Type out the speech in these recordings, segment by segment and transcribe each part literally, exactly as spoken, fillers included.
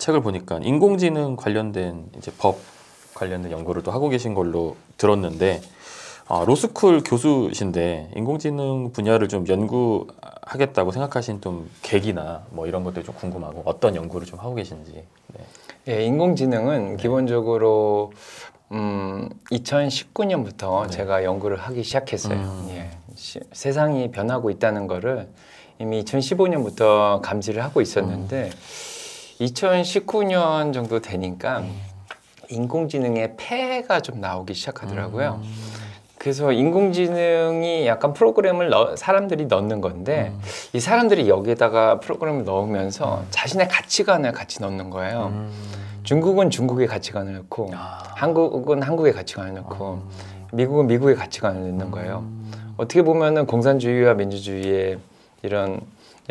책을 보니까 인공지능 관련된 이제 법 관련된 연구를 또 하고 계신 걸로 들었는데, 아, 로스쿨 교수신데 인공지능 분야를 좀 연구하겠다고 생각하신 좀 계기나 뭐 이런 것들 좀 궁금하고 어떤 연구를 좀 하고 계신지. 네. 예, 인공지능은 네. 기본적으로 음, 이천십구 년부터 네. 제가 연구를 하기 시작했어요. 음. 예, 시, 세상이 변하고 있다는 거를 이미 이천십오 년부터 감지를 하고 있었는데 음. 이천십구 년 정도 되니까 음. 인공지능의 폐해가 좀 나오기 시작하더라고요. 음. 그래서 인공지능이 약간 프로그램을 넣, 사람들이 넣는 건데 음. 이 사람들이 여기에다가 프로그램을 넣으면서 음. 자신의 가치관을 같이 넣는 거예요. 음. 중국은 중국의 가치관을 넣고 아. 한국은 한국의 가치관을 넣고 아. 미국은 미국의 가치관을 넣는 음. 거예요. 어떻게 보면은 공산주의와 민주주의의 이런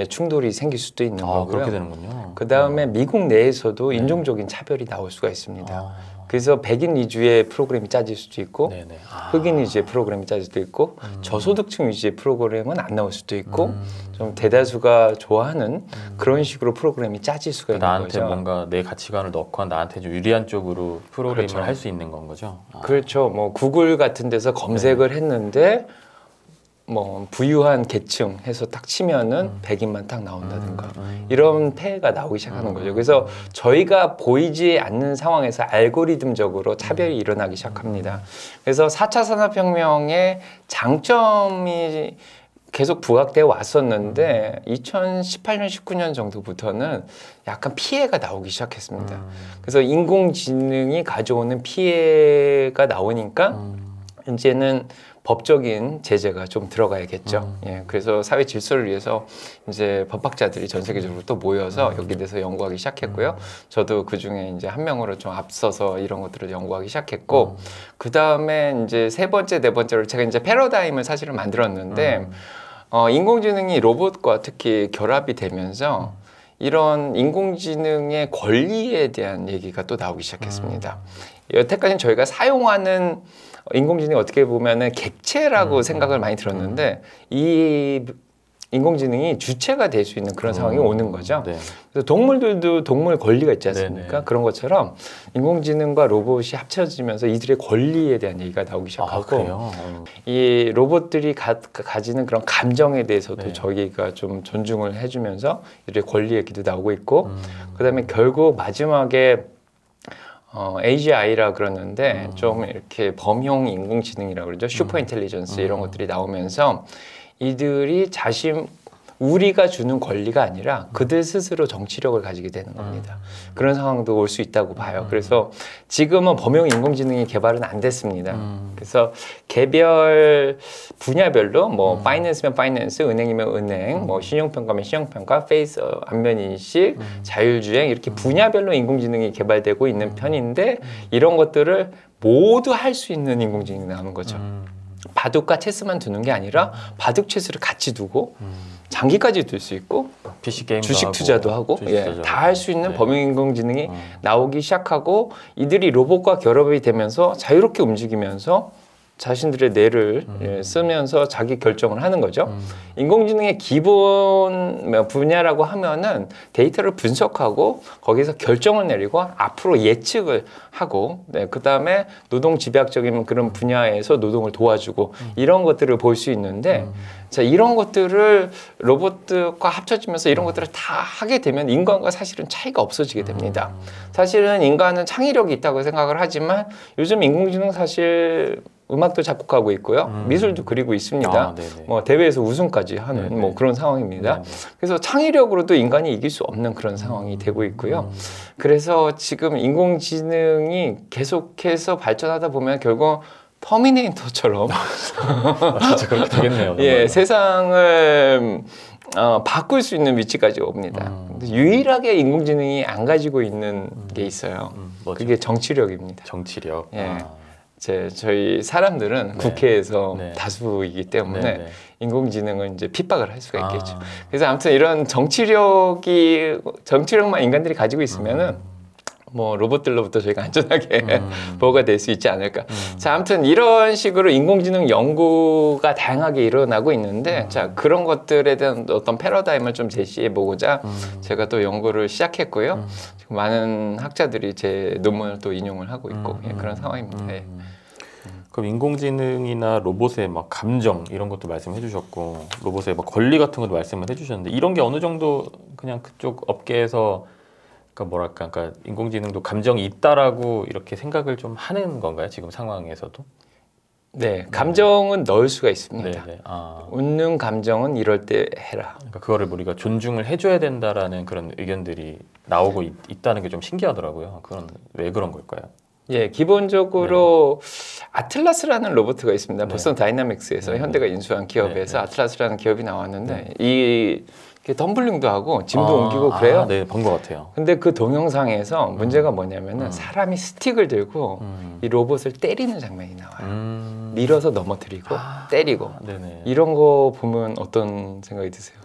충돌이 생길 수도 있는 아, 거고요. 그렇게 되는군요. 그다음에 아. 미국 내에서도 네. 인종적인 차별이 나올 수가 있습니다. 아. 그래서 백인 위주의 프로그램이 짜질 수도 있고 아. 흑인 위주의 프로그램이 짜질 수도 있고 음. 저소득층 위주의 프로그램은 안 나올 수도 있고 음. 좀 대다수가 좋아하는 음. 그런 식으로 프로그램이 짜질 수가 있는 나한테 거죠. 나한테 뭔가 내 가치관을 넣고 나한테 좀 유리한 쪽으로 프로그램을 그렇죠. 할 수 있는 건 거죠. 아. 그렇죠. 뭐 구글 같은 데서 검색을 네. 했는데 뭐 부유한 계층 해서 딱 치면은 음. 백인만 딱 나온다든가 음. 이런 폐해가 나오기 시작하는 음. 거죠. 그래서 저희가 보이지 않는 상황에서 알고리즘적으로 차별이 음. 일어나기 시작합니다. 그래서 사 차 산업혁명의 장점이 계속 부각되어 왔었는데 음. 이천십팔 년, 십구 년 정도부터는 약간 피해가 나오기 시작했습니다. 음. 그래서 인공지능이 가져오는 피해가 나오니까 음. 이제는 법적인 제재가 좀 들어가야겠죠. 음. 예, 그래서 사회 질서를 위해서 이제 법학자들이 전 세계적으로 또 모여서 음. 여기 대해서 연구하기 시작했고요. 음. 저도 그 중에 이제 한 명으로 좀 앞서서 이런 것들을 연구하기 시작했고, 음. 그 다음에 이제 세 번째, 네 번째로 제가 이제 패러다임을 사실은 만들었는데, 음. 어, 인공지능이 로봇과 특히 결합이 되면서 음. 이런 인공지능의 권리에 대한 얘기가 또 나오기 시작했습니다. 음. 여태까지는 저희가 사용하는 인공지능이 어떻게 보면은 객체라고 음. 생각을 많이 들었는데 음. 이 인공지능이 주체가 될 수 있는 그런 상황이 음. 오는 거죠. 네. 그래서 동물들도 동물 권리가 있지 않습니까? 네네. 그런 것처럼 인공지능과 로봇이 합쳐지면서 이들의 권리에 대한 얘기가 나오기 시작하고 아, 이 로봇들이 가, 가지는 그런 감정에 대해서도 네. 저희가 좀 존중을 해주면서 이들의 권리 얘기도 나오고 있고 음. 그다음에 결국 마지막에 어, 에이지아이라 그러는데 음. 좀 이렇게 범용 인공지능이라고 그러죠. 슈퍼 인텔리전스 음. 이런 것들이 나오면서 이들이 자신 우리가 주는 권리가 아니라 그들 스스로 정치력을 가지게 되는 겁니다. 음. 그런 상황도 올 수 있다고 봐요. 음. 그래서 지금은 범용 인공지능이 개발은 안 됐습니다. 음. 그래서 개별 분야별로 뭐 음. 파이낸스면 파이낸스, 은행이면 은행, 음. 뭐 신용평가면 신용평가, 페이스 안면인식, 음. 자율주행 이렇게 분야별로 인공지능이 개발되고 있는 편인데 이런 것들을 모두 할 수 있는 인공지능이 나오는 거죠. 음. 바둑과 체스만 두는 게 아니라 바둑 체스를 같이 두고 음. 장기까지 둘 수 있고 피씨 게임도 주식 투자도 하고, 하고 예, 다 할 수 있는 네. 범용 인공지능이 음. 나오기 시작하고 이들이 로봇과 결합이 되면서 자유롭게 움직이면서 자신들의 뇌를 음. 쓰면서 자기 결정을 하는 거죠. 음. 인공지능의 기본 분야라고 하면은 데이터를 분석하고 거기서 결정을 내리고 앞으로 예측을 하고 네, 그다음에 노동 집약적인 그런 분야에서 노동을 도와주고 음. 이런 것들을 볼 수 있는데 음. 자, 이런 것들을 로봇과 합쳐지면서 이런 것들을 다 하게 되면 인간과 사실은 차이가 없어지게 됩니다. 사실은 인간은 창의력이 있다고 생각을 하지만 요즘 인공지능 사실 음악도 작곡하고 있고요. 음. 미술도 그리고 있습니다. 아, 뭐 대회에서 우승까지 하는 네네. 뭐 그런 상황입니다. 네네. 그래서 창의력으로도 인간이 이길 수 없는 그런 상황이 음. 되고 있고요. 음. 그래서 지금 인공지능이 계속해서 발전하다 보면 결국 터미네이터처럼 진짜 그렇게 되겠네요. 예, 세상을 어, 바꿀 수 있는 위치까지 옵니다. 음. 유일하게 인공지능이 안 가지고 있는 음. 게 있어요. 음, 그게 정치력입니다. 정치력. 예. 아. 제 저희 사람들은 네. 국회에서 네. 다수이기 때문에 네. 네. 인공지능은 이제 핍박을 할 수가 있겠죠. 아. 그래서 아무튼 이런 정치력이 정치력만 인간들이 가지고 있으면은 음. 뭐 로봇들로부터 저희가 안전하게 음. 보호가 될 수 있지 않을까. 음. 자, 아무튼 이런 식으로 인공지능 연구가 다양하게 일어나고 있는데 음. 자, 그런 것들에 대한 어떤 패러다임을 좀 제시해 보고자 음. 제가 또 연구를 시작했고요. 음. 지금 많은 학자들이 제 논문을 또 인용을 하고 있고 음. 예, 그런 상황입니다. 음. 예. 그럼 인공지능이나 로봇의 막 감정 이런 것도 말씀해 주셨고, 로봇의 막 권리 같은 것도 말씀을 해 주셨는데, 이런 게 어느 정도 그냥 그쪽 업계에서 그러니까 뭐랄까, 그러니까 인공지능도 감정이 있다라고 이렇게 생각을 좀 하는 건가요? 지금 상황에서도? 네, 감정은 넣을 수가 있습니다. 아. 웃는 감정은 이럴 때 해라. 그러니까 그거를 우리가 존중을 해줘야 된다라는 그런 의견들이 나오고 있, 있다는 게 좀 신기하더라고요. 그런, 왜 그런 걸까요? 예, 기본적으로 네. 아틀라스라는 로봇가 있습니다. 네. 보스턴 다이나믹스에서 네. 현대가 인수한 기업에서 네. 아틀라스라는 기업이 나왔는데 네. 이 덤블링도 하고 짐도 아, 옮기고 그래요. 아, 네, 본 것 같아요. 근데 그 동영상에서 음. 문제가 뭐냐면은 음. 사람이 스틱을 들고 음. 이 로봇을 때리는 장면이 나와요. 음. 밀어서 넘어뜨리고 아, 때리고 네네. 이런 거 보면 어떤 생각이 드세요?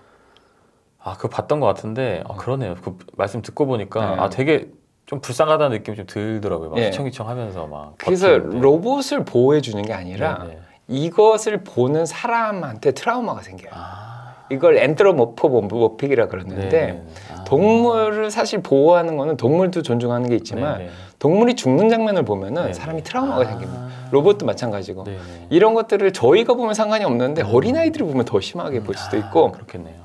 아, 그거 봤던 것 같은데 아, 그러네요. 그 말씀 듣고 보니까 네. 아, 되게 좀 불쌍하다는 느낌이 좀 들더라고요. 막 휘청휘청 예. 하면서 막. 그래서 버티는데. 로봇을 보호해 주는 게 아니라 네네. 이것을 보는 사람한테 트라우마가 생겨요. 아. 이걸 엔트로모포모픽이라 그러는데 아. 동물을 사실 보호하는 거는 동물도 존중하는 게 있지만 네네. 동물이 죽는 장면을 보면은 네네. 사람이 트라우마가 아. 생깁니다. 로봇도 마찬가지고 네네. 이런 것들을 저희가 보면 상관이 없는데 음. 어린아이들이 보면 더 심하게 음. 볼 수도 있고. 아, 그렇겠네요.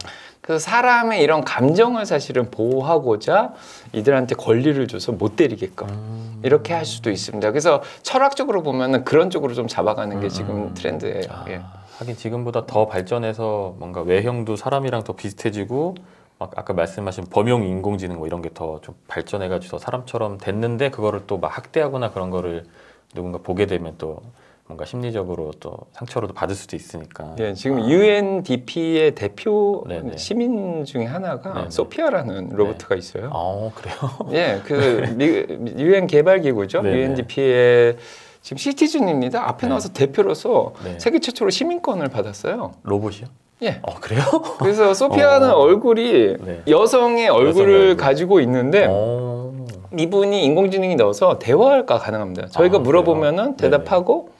그래서 사람의 이런 감정을 사실은 보호하고자 이들한테 권리를 줘서 못 때리게끔 음. 이렇게 할 수도 있습니다. 그래서 철학적으로 보면은 그런 쪽으로 좀 잡아가는 게 음. 지금 트렌드예요. 아, 예. 하긴 지금보다 더 발전해서 뭔가 외형도 사람이랑 더 비슷해지고 막 아까 말씀하신 범용 인공지능 뭐 이런 게 더 좀 발전해가지고 사람처럼 됐는데 그거를 또 막 학대하거나 그런 거를 누군가 보게 되면 또 뭔가 심리적으로 또 상처로도 받을 수도 있으니까. 예, 지금 아. 유엔디피의 대표 네네. 시민 중에 하나가 네네. 소피아라는 로봇가 있어요. 아, 그래요? 예, 그 미, 유엔 개발기구죠. 네네. 유엔디피의 지금 시티즌입니다. 앞에 네. 나와서 대표로서 네. 세계 최초로 시민권을 받았어요. 로봇이요? 예. 어, 그래요? 그래서 소피아는 어. 얼굴이 네. 여성의 얼굴을 여성의 가지고 있는데 어. 이분이 인공지능이 넣어서 대화가 가능합니다. 저희가 아, 물어보면은 대답하고 네네.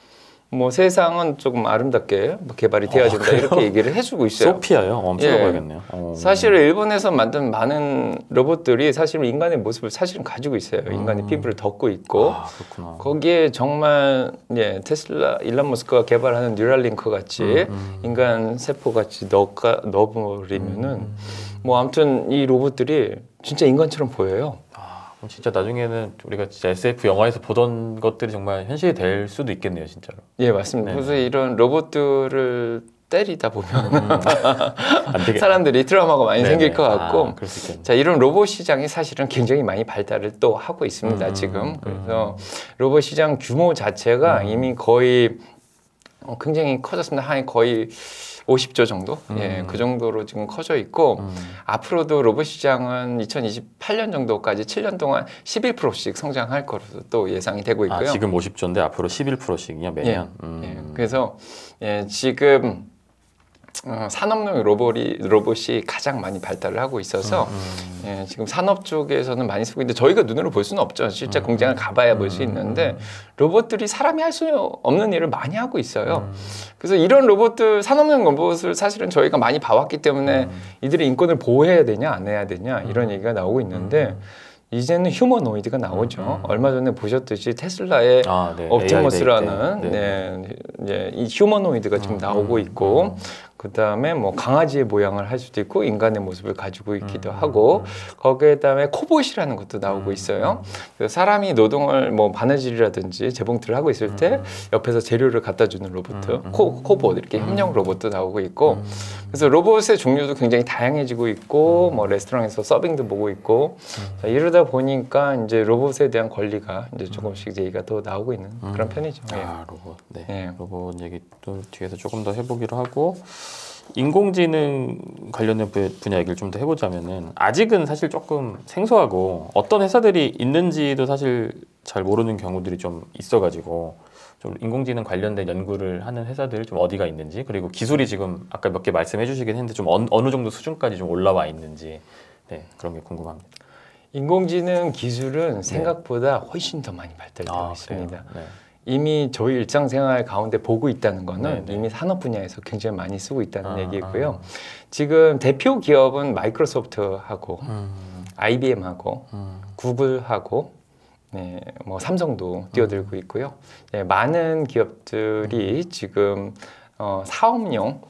뭐 세상은 조금 아름답게 개발이 되어진다 아, 이렇게 얘기를 해주고 있어요. 소피아요? 엄청 봐야겠네요. 예. 사실 일본에서 만든 많은 로봇들이 사실 인간의 모습을 사실은 가지고 있어요. 음. 인간의 피부를 덮고 있고 아, 거기에 정말 예, 테슬라 일론 머스크가 개발하는 뉴럴링크 같이 음, 음. 인간 세포 같이 넣어가, 넣어버리면은 음. 뭐 아무튼 이 로봇들이 진짜 인간처럼 보여요. 진짜 나중에는 우리가 진짜 에스에프 영화에서 보던 것들이 정말 현실이 될 수도 있겠네요, 진짜로. 예, 맞습니다. 네. 그래서 이런 로봇들을 때리다 보면 음. 사람들이 트라우마가 많이 네네. 생길 것 같고. 아, 그럴 수 있겠네. 자, 이런 로봇 시장이 사실은 굉장히 많이 발달을 또 하고 있습니다, 음. 지금. 그래서 음. 로봇 시장 규모 자체가 음. 이미 거의 굉장히 커졌습니다. 한 거의 오십조 정도? 음. 예, 그 정도로 지금 커져 있고 음. 앞으로도 로봇 시장은 이천이십팔년 정도까지 칠년 동안 십일 퍼센트씩 성장할 것으로 또 예상이 되고 있고요. 아, 지금 오십조인데 앞으로 십일 퍼센트씩이요? 매년? 예, 음. 예, 그래서 예, 지금 어, 산업용 로봇이, 로봇이 가장 많이 발달을 하고 있어서 음, 음. 예, 지금 산업 쪽에서는 많이 쓰고 있는데 저희가 눈으로 볼 수는 없죠. 실제 음, 공장을 가봐야 음, 볼 수 있는데 로봇들이 사람이 할 수 없는 일을 많이 하고 있어요. 음. 그래서 이런 로봇들, 산업용 로봇을 사실은 저희가 많이 봐왔기 때문에 음. 이들의 인권을 보호해야 되냐 안 해야 되냐 이런 음. 얘기가 나오고 있는데 음. 이제는 휴머노이드가 나오죠. 음, 음. 얼마 전에 보셨듯이 테슬라의 아, 네. 옵티머스라는 네. 네. 네. 이 휴머노이드가 지금 음, 나오고 음, 있고 음. 그 다음에 뭐 강아지의 모양을 할 수도 있고 인간의 모습을 가지고 있기도 음, 하고 음. 거기에 다음에 코봇이라는 것도 나오고 음, 있어요. 그래서 사람이 노동을 뭐 바느질이라든지 재봉틀을 하고 있을 때 음. 옆에서 재료를 갖다 주는 로봇, 음, 코, 코봇 이렇게 음. 협력 로봇도 나오고 있고 음. 그래서 로봇의 종류도 굉장히 다양해지고 있고 음. 뭐 레스토랑에서 서빙도 보고 있고 음. 자, 이러다 보니까 이제 로봇에 대한 권리가 이제 조금씩 얘기가 또 나오고 있는 음. 그런 편이죠. 아, 로봇. 네. 네. 로봇 얘기 또 뒤에서 조금 더 해보기로 하고 인공지능 관련된 분야 얘기를 좀 더 해보자면은 아직은 사실 조금 생소하고 어떤 회사들이 있는지도 사실 잘 모르는 경우들이 좀 있어가지고 좀 인공지능 관련된 연구를 하는 회사들 좀 어디가 있는지 그리고 기술이 지금 아까 몇 개 말씀해 주시긴 했는데 좀 어느 정도 수준까지 좀 올라와 있는지 네, 그런 게 궁금합니다. 인공지능 기술은 생각보다 네. 훨씬 더 많이 발달되고 아, 있습니다. 네. 이미 저희 일상생활 가운데 보고 있다는 거는 네네. 이미 산업 분야에서 굉장히 많이 쓰고 있다는 아, 얘기고요. 아. 지금 대표 기업은 마이크로소프트하고 음. 아이비엠하고 음. 구글하고 네, 뭐 삼성도 뛰어들고 있고요. 네, 많은 기업들이 음. 지금 어, 사업용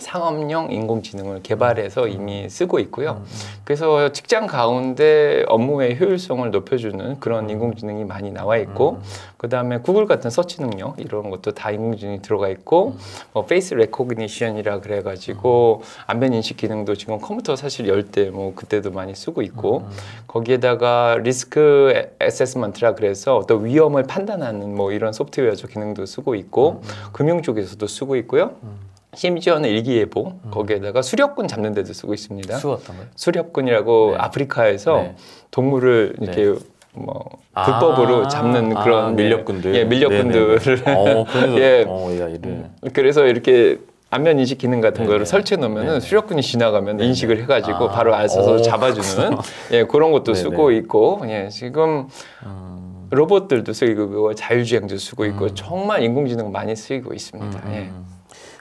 상업용 인공지능을 개발해서 음. 이미 쓰고 있고요. 음. 그래서 직장 가운데 업무의 효율성을 높여주는 그런 음. 인공지능이 많이 나와 있고 음. 그 다음에 구글 같은 서치 능력 이런 것도 다 인공지능이 들어가 있고 음. 뭐 페이스 레코그니션이라 그래가지고 음. 안면 인식 기능도 지금 컴퓨터 사실 열 때 뭐 그때도 많이 쓰고 있고 음. 거기에다가 리스크 어세스먼트라 그래서 어떤 위험을 판단하는 뭐 이런 소프트웨어적 기능도 쓰고 있고 음. 금융 쪽에서도 쓰고 있고요. 음. 심지어는 일기예보 음. 거기에다가 수렵군 잡는 데도 쓰고 있습니다. 수어떤가요? 수렵군이라고 네. 아프리카에서 네. 동물을 이렇게 네. 뭐 불법으로 아 잡는 그런 아, 밀렵군들, 예, 밀렵군들을 어, 예, 어, 야, 이런. 그래서 이렇게 안면 인식 기능 같은 네네. 거를 설치해 놓으면은 수렵군이 지나가면 네네. 인식을 해가지고 아 바로 알아서 잡아주는 예, 그런 것도 네네. 쓰고 있고 예, 지금. 음. 로봇들도 쓰이고 있고 자율주행도 쓰고 있고 음. 정말 인공지능 많이 쓰이고 있습니다. 음. 예.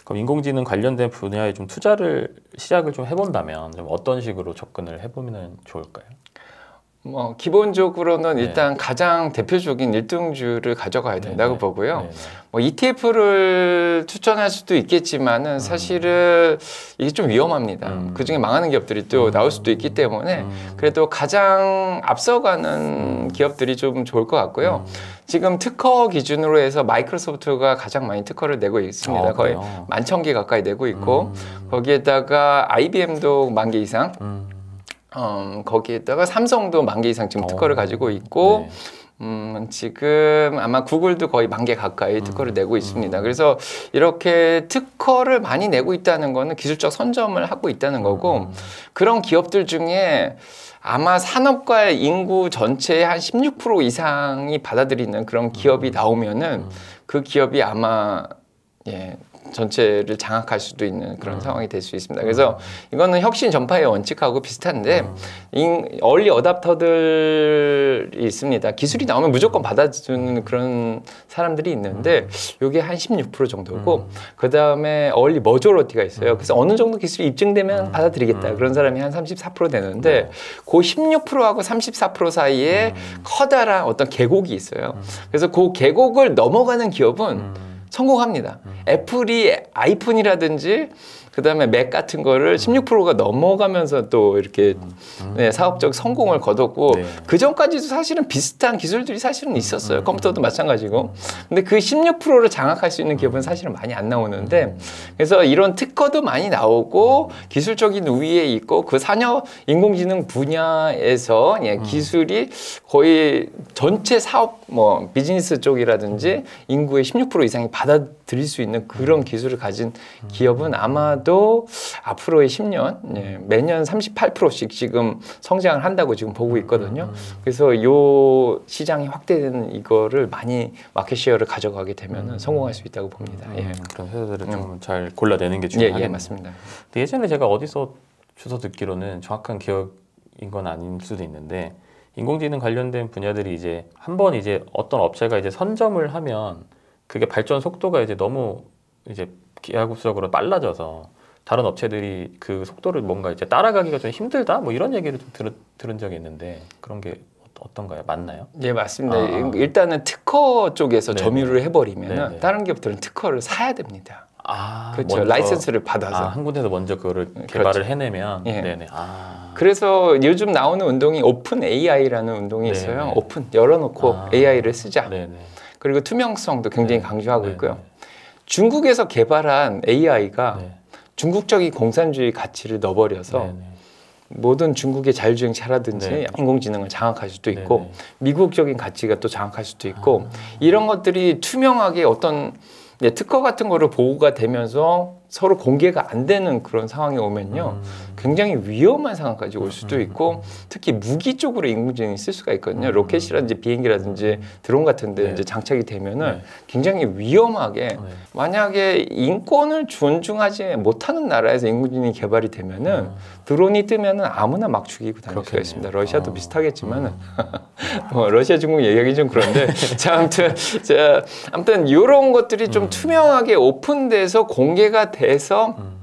그럼 인공지능 관련된 분야에 좀 투자를 시작을 좀 해본다면 좀 어떤 식으로 접근을 해보면 좋을까요? 뭐 기본적으로는 네. 일단 가장 대표적인 일등주를 가져가야 된다고 네네. 보고요. 네네. 뭐 이티에프를 추천할 수도 있겠지만은 음. 사실은 이게 좀 위험합니다. 음. 그중에 망하는 기업들이 또 음. 나올 수도 있기 때문에 음. 그래도 가장 앞서가는 음. 기업들이 좀 좋을 것 같고요. 음. 지금 특허 기준으로 해서 마이크로소프트가 가장 많이 특허를 내고 있습니다. 아, 거의 만천 개 가까이 내고 있고 음. 거기에다가 아이비엠도 만 개 이상 음. 음, 거기에다가 삼성도 만 개 이상 지금 오. 특허를 가지고 있고 네. 음, 지금 아마 구글도 거의 만 개 가까이 특허를 음. 내고 있습니다. 그래서 이렇게 특허를 많이 내고 있다는 거는 기술적 선점을 하고 있다는 거고 음. 그런 기업들 중에 아마 산업과 인구 전체의 한 십육 퍼센트 이상이 받아들이는 그런 기업이 나오면은 음. 그 기업이 아마 예. 전체를 장악할 수도 있는 그런 음. 상황이 될 수 있습니다. 그래서 이거는 혁신 전파의 원칙하고 비슷한데 음. 인, 얼리 어답터들이 있습니다. 기술이 나오면 무조건 받아주는 그런 사람들이 있는데 이게 한 십육 퍼센트 정도고 음. 그 다음에 얼리 머저리티가 있어요. 그래서 어느 정도 기술이 입증되면 받아들이겠다. 그런 사람이 한 삼십사 퍼센트 되는데 음. 그 십육 퍼센트하고 삼십사 퍼센트 사이에 음. 커다란 어떤 계곡이 있어요. 그래서 그 계곡을 넘어가는 기업은 음. 성공합니다. 음. 애플이 아이폰이라든지 그다음에 맥 같은 거를 음. 십육 퍼센트가 넘어가면서 또 이렇게 음. 네, 사업적 성공을 거뒀고 네. 그전까지도 사실은 비슷한 기술들이 사실은 있었어요. 음. 컴퓨터도 마찬가지고. 근데 그 십육 퍼센트를 장악할 수 있는 기업은 사실은 많이 안 나오는데 그래서 이런 특허도 많이 나오고 기술적인 우위에 있고 그 산업 인공지능 분야에서 예, 기술이 거의 전체 사업 뭐 비즈니스 쪽이라든지 인구의 십육 퍼센트 이상이 받아들일 수 있는 그런 기술을 가진 기업은 아마 도 앞으로의 십 년 예, 매년 삼십팔 퍼센트씩 지금 성장을 한다고 지금 보고 있거든요. 그래서 이 시장이 확대되는 이거를 많이 마켓쉐어를 가져가게 되면 성공할 수 있다고 봅니다. 예. 그런 회사들을 좀 잘 골라내는 게 중요하겠네요. 예, 예, 맞습니다. 근데 예전에 제가 어디서 주워 듣기로는 정확한 기억인 건 아닐 수도 있는데 인공지능 관련된 분야들이 이제 한번 이제 어떤 업체가 이제 선점을 하면 그게 발전 속도가 이제 너무 이제 기하급수적으로 빨라져서 다른 업체들이 그 속도를 뭔가 이제 따라가기가 좀 힘들다 뭐 이런 얘기를 좀 들, 들은 적이 있는데 그런 게 어떤가요? 맞나요? 네, 맞습니다. 아. 일단은 특허 쪽에서 네네. 점유를 해버리면 다른 기업들은 특허를 사야 됩니다. 아, 그렇죠. 라이센스를 받아서 아, 한 군데서 먼저 그거를 개발을 그렇죠. 해내면 예. 네네. 아. 그래서 요즘 나오는 운동이 오픈 에이아이라는 운동이 네네. 있어요. 오픈 열어놓고 아. 에이아이를 쓰자. 네네. 그리고 투명성도 굉장히 네네. 강조하고 네네. 있고요. 중국에서 개발한 에이아이가 네. 중국적인 공산주의 가치를 넣어버려서 네, 네. 모든 중국의 자율주행 차라든지 네. 인공지능을 장악할 수도 있고 네, 네. 미국적인 가치가 또 장악할 수도 있고 아, 이런 것들이 투명하게 어떤 네, 특허 같은 거를 보호가 되면서 서로 공개가 안 되는 그런 상황이 오면요. 음. 굉장히 위험한 상황까지 올 수도 있고, 특히 무기 쪽으로 인공지능이 쓸 수가 있거든요. 로켓이라든지 비행기라든지 드론 같은 데 네. 이제 장착이 되면은 네. 굉장히 위험하게 네. 만약에 인권을 존중하지 못하는 나라에서 인공지능이 개발이 되면은 네. 드론이 뜨면은 아무나 막 죽이고 다닐 수가 있습니다. 러시아도 아. 비슷하겠지만은 뭐 러시아 중국 얘기하기 좀 그런데 자 아무튼 자 아무튼 이런 것들이 좀 음. 투명하게 오픈돼서 공개가 돼서 음.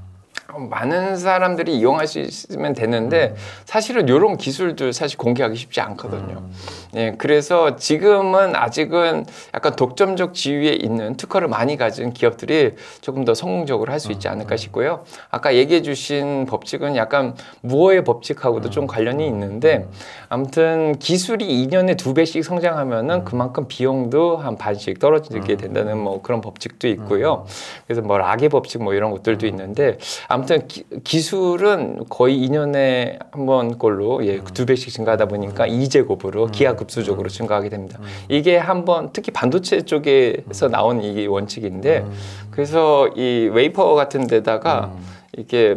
많은 사람들이 이용할 수 있으면 되는데 음. 사실은 이런 기술들 사실 공개하기 쉽지 않거든요. 음. 예, 그래서 지금은 아직은 약간 독점적 지위에 있는 특허를 많이 가진 기업들이 조금 더 성공적으로 할 수 있지 않을까 싶고요. 아까 얘기해 주신 법칙은 약간 무어의 법칙하고도 음. 좀 관련이 있는데 아무튼 기술이 이 년에 두 배씩 성장하면은 음. 그만큼 비용도 한 반씩 떨어지게 된다는 뭐 그런 법칙도 있고요. 그래서 뭐 락의 법칙 뭐 이런 것들도 있는데 아무튼 기, 기술은 거의 이 년에 한 번 꼴로 예, 두 배씩 증가하다 보니까 이 제곱으로 기하급수적으로 증가하게 됩니다. 이게 한번 특히 반도체 쪽에서 나온 이 원칙인데 그래서 이 웨이퍼 같은 데다가 이렇게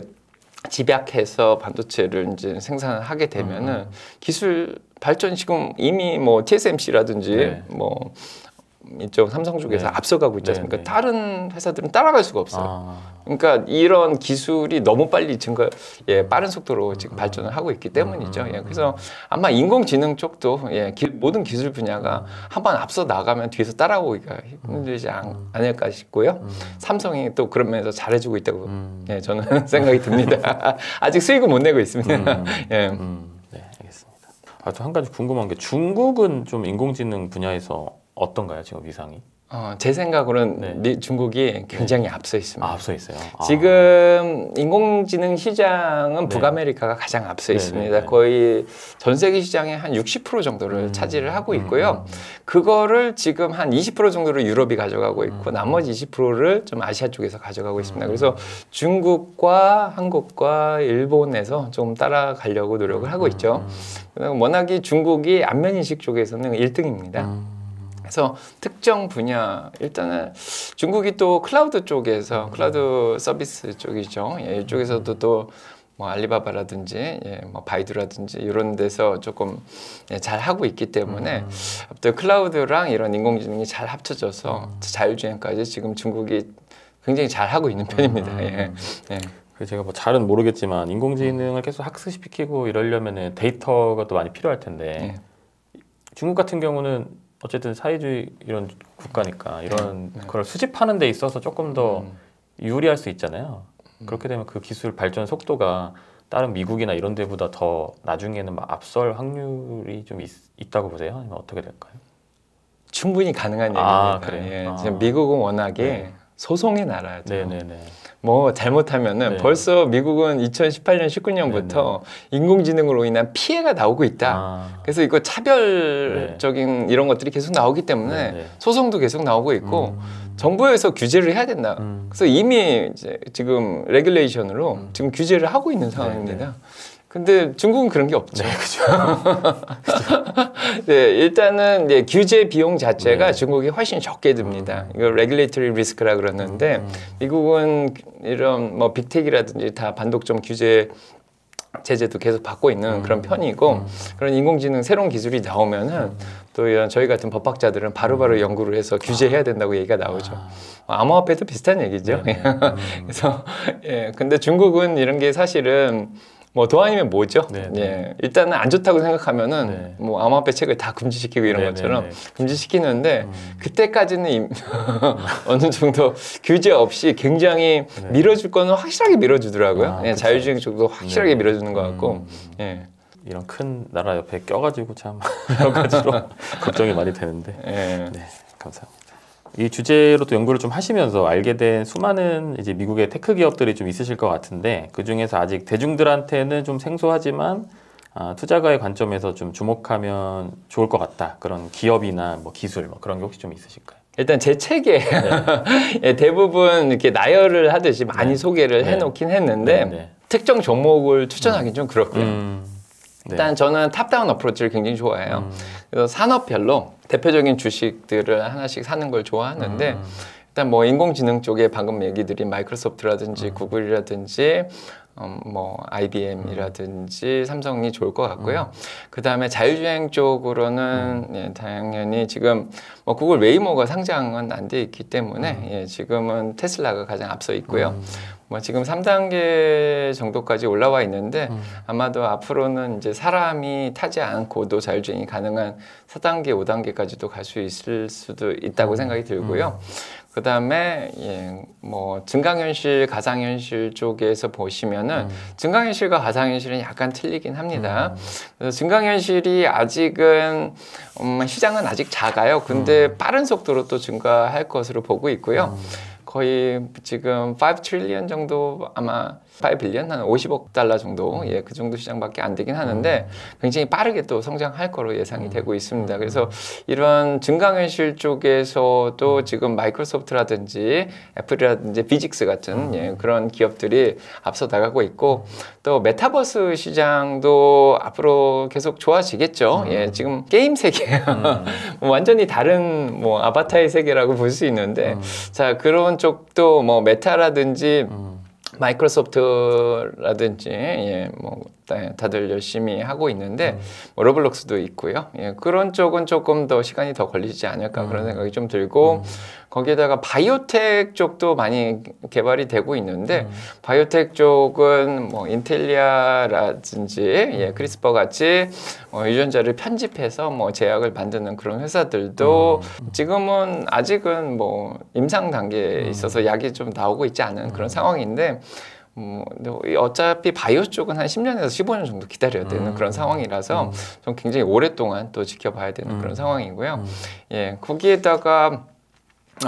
집약해서 반도체를 이제 생산하게 되면은 기술 발전 지금 이미 뭐 티에스엠씨라든지 네. 뭐 이쪽 삼성 쪽에서 네. 앞서가고 있지 않습니까? 네, 네. 다른 회사들은 따라갈 수가 없어요. 아. 그러니까 이런 기술이 너무 빨리 증가, 예, 빠른 속도로 지금 음. 발전을 하고 있기 때문이죠. 음. 예, 그래서 아마 인공지능 쪽도 예, 기, 모든 기술 분야가 한번 앞서 나가면 뒤에서 따라오기가 힘들지 음. 않을까 싶고요. 음. 삼성이 또 그런 면에서 잘해주고 있다고 음. 예, 저는 생각이 듭니다. 아직 수익은 못 내고 있습니다. 음. 예. 음. 네, 알겠습니다. 아, 저 한 가지 궁금한 게 중국은 좀 인공지능 분야에서 어떤가요, 지금 위상이? 어, 제 생각으로는 네. 중국이 굉장히 네. 앞서 있습니다. 아, 앞서 있어요. 아. 지금 인공지능 시장은 네. 북아메리카가 가장 앞서 네. 있습니다. 네. 네. 거의 전 세계 시장의 한 육십 퍼센트 정도를 음. 차지를 하고 있고요. 음. 그거를 지금 한 이십 퍼센트 정도로 유럽이 가져가고 있고 음. 나머지 이십 퍼센트를 좀 아시아 쪽에서 가져가고 있습니다. 음. 그래서 중국과 한국과 일본에서 좀 따라가려고 노력을 하고 음. 있죠. 음. 워낙에 중국이 안면인식 쪽에서는 일 등입니다. 음. 그래서 특정 분야, 일단은 중국이 또 클라우드 쪽에서, 클라우드 서비스 쪽이죠. 예, 이쪽에서도 또 뭐 알리바바라든지, 예, 뭐 바이두라든지 이런 데서 조금 예, 잘 하고 있기 때문에 또 클라우드랑 이런 인공지능이 잘 합쳐져서 자율주행까지 지금 중국이 굉장히 잘 하고 있는 편입니다. 예, 예. 제가 뭐 잘은 모르겠지만 인공지능을 계속 학습시키고 이러려면 데이터가 또 많이 필요할 텐데 예. 중국 같은 경우는 어쨌든 사회주의 이런 국가니까 이런 네, 네. 걸 수집하는 데 있어서 조금 더 음. 유리할 수 있잖아요. 음. 그렇게 되면 그 기술 발전 속도가 다른 미국이나 이런 데보다 더 나중에는 막 앞설 확률이 좀 있, 있다고 보세요? 아니면 어떻게 될까요? 충분히 가능한 아, 얘기입니다. 예, 아. 지금 미국은 워낙에 네. 소송의 나라죠. 네네네. 뭐 잘못하면은 네. 벌써 미국은 이천십팔 년, 십구 년부터 네네. 인공지능으로 인한 피해가 나오고 있다. 아. 그래서 이거 차별적인 네. 이런 것들이 계속 나오기 때문에 네네. 소송도 계속 나오고 있고 음. 정부에서 규제를 해야 된다. 음. 그래서 이미 이제 지금 레귤레이션으로 음. 지금 규제를 하고 있는 상황입니다. 네네. 근데 중국은 그런 게 없죠. 네, 그렇죠. 네, 일단은 예, 규제 비용 자체가 네. 중국이 훨씬 적게 듭니다. 음. 이걸 레귤레이터리 리스크라 그러는데 음. 미국은 이런 뭐 빅텍이라든지 다 반독점 규제 제재도 계속 받고 있는 음. 그런 편이고 음. 그런 인공지능 새로운 기술이 나오면은 음. 또 이런 저희 같은 법학자들은 바로바로 바로 연구를 해서 규제해야 된다고 얘기가 나오죠. 아. 암호화폐도 비슷한 얘기죠. 그래서 예, 근데 중국은 이런 게 사실은 뭐 도안이면 뭐죠? 네네. 예, 일단은 안 좋다고 생각하면은 네. 뭐 암호화폐 책을 다 금지시키고 이런 네네네. 것처럼 금지시키는데 음. 그때까지는 임... 어느 정도 규제 없이 굉장히 네. 밀어줄 거는 확실하게 밀어주더라고요. 아, 예, 자율주행 쪽도 확실하게 네. 밀어주는 것 같고 음. 예. 이런 큰 나라 옆에 껴가지고 참 여러 가지로 걱정이 많이 되는데 예. 네, 감사합니다. 이 주제로 또 연구를 좀 하시면서 알게 된 수많은 이제 미국의 테크 기업들이 좀 있으실 것 같은데 그 중에서 아직 대중들한테는 좀 생소하지만 아, 투자가의 관점에서 좀 주목하면 좋을 것 같다 그런 기업이나 뭐 기술 뭐 그런 게 혹시 좀 있으실까요? 일단 제 책에 네. 예, 대부분 이렇게 나열을 하듯이 많이 네. 소개를 네. 해놓긴 했는데 네. 네. 특정 종목을 추천하기는 음. 좀 그렇고요. 음. 일단 네. 저는 탑다운 어프로치를 굉장히 좋아해요. 음. 그래서 산업별로 대표적인 주식들을 하나씩 사는 걸 좋아하는데 음. 일단 뭐 인공지능 쪽에 방금 얘기드린 마이크로소프트라든지 음. 구글이라든지 어, 뭐 아이비엠이라든지 삼성이 좋을 것 같고요. 음. 그 다음에 자율주행 쪽으로는 음. 예, 당연히 지금 뭐 구글 웨이모가 상장은 안 돼 있기 때문에 음. 예, 지금은 테슬라가 가장 앞서 있고요. 음. 뭐 지금 삼 단계 정도까지 올라와 있는데 음. 아마도 앞으로는 이제 사람이 타지 않고도 자율주행이 가능한 사 단계, 오 단계까지도 갈 수 있을 수도 있다고 음. 생각이 들고요. 음. 그 다음에 예, 뭐 증강현실, 가상현실 쪽에서 보시면은 음. 증강현실과 가상현실은 약간 틀리긴 합니다. 음. 그래서 증강현실이 아직은 음, 시장은 아직 작아요. 근데 음. 빠른 속도로 또 증가할 것으로 보고 있고요. 음. 거의 지금 오 트릴리언 정도, 아마 오 빌리언 한 오십억 달러 정도, 예, 그 정도 시장밖에 안 되긴 하는데 굉장히 빠르게 또 성장할 거로 예상이 되고 있습니다. 그래서 이런 증강현실 쪽에서도 지금 마이크로소프트라든지 애플이라든지 비직스 같은 예, 그런 기업들이 앞서 나가고 있고, 또 메타버스 시장도 앞으로 계속 좋아지겠죠. 예, 지금 게임 세계 완전히 다른 뭐 아바타의 세계라고 볼 수 있는데, 자 그런 쪽도 뭐 메타라든지 음. 마이크로소프트라든지 예, 뭐 다들 열심히 하고 있는데 음. 뭐 로블록스도 있고요. 예, 그런 쪽은 조금 더 시간이 더 걸리지 않을까 음. 그런 생각이 좀 들고 음. 거기에다가 바이오텍 쪽도 많이 개발이 되고 있는데 음. 바이오텍 쪽은 뭐 인텔리아라든지 예, 크리스퍼 같이 어, 유전자를 편집해서 뭐 제약을 만드는 그런 회사들도 음. 지금은 아직은 뭐 임상 단계에 음. 있어서 약이 좀 나오고 있지 않은 음. 그런 상황인데, 뭐 어차피 바이오 쪽은 한 십 년에서 십오 년 정도 기다려야 되는 음. 그런 상황이라서 음. 좀 굉장히 오랫동안 또 지켜봐야 되는 음. 그런 상황이고요. 음. 예, 거기에다가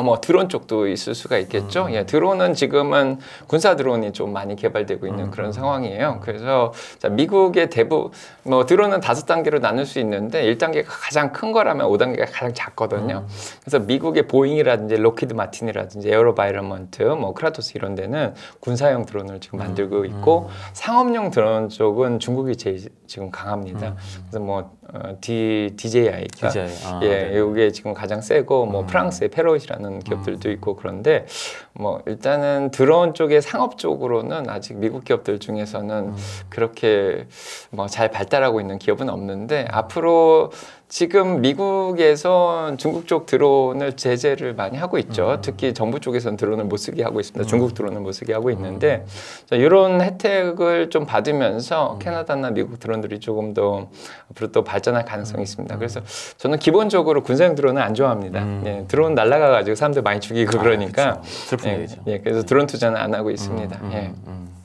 뭐 드론 쪽도 있을 수가 있겠죠. 음. 예, 드론은 지금은 군사 드론이 좀 많이 개발되고 있는 음. 그런 상황이에요. 그래서 자, 미국의 대부 뭐 드론은 다섯 단계로 나눌 수 있는데 일 단계가 가장 큰 거라면 오 단계가 가장 작거든요. 음. 그래서 미국의 보잉이라든지 로키드 마틴이라든지 에어로바이러먼트, 뭐 크라토스 이런 데는 군사용 드론을 지금 만들고 있고, 음. 상업용 드론 쪽은 중국이 제일 지금 강합니다. 음. 그래서 뭐 어, D, 디제이아이, 디제이아이. 아, 예, 네. 이게 지금 가장 세고 뭐 음. 프랑스의 페롯이라는 기업들도 있고, 그런데 뭐 일단은 드론 쪽의 상업 쪽으로는 아직 미국 기업들 중에서는 음. 그렇게 뭐 잘 발달하고 있는 기업은 없는데, 앞으로 지금 미국에선 중국 쪽 드론을 제재를 많이 하고 있죠. 음. 특히 정부 쪽에서는 드론을 못 쓰게 하고 있습니다. 음. 중국 드론을 못 쓰게 하고 있는데, 자, 이런 혜택을 좀 받으면서 음. 캐나다나 미국 드론들이 조금 더 앞으로 또 발전할 가능성이 있습니다. 음. 그래서 저는 기본적으로 군사용 드론은 안 좋아합니다. 음. 예, 드론 날아가가지고 사람들 많이 죽이고 그러니까. 아, 슬픈 예, 얘기죠. 예, 그래서 드론 투자는 안 하고 있습니다. 음, 음, 예. 음.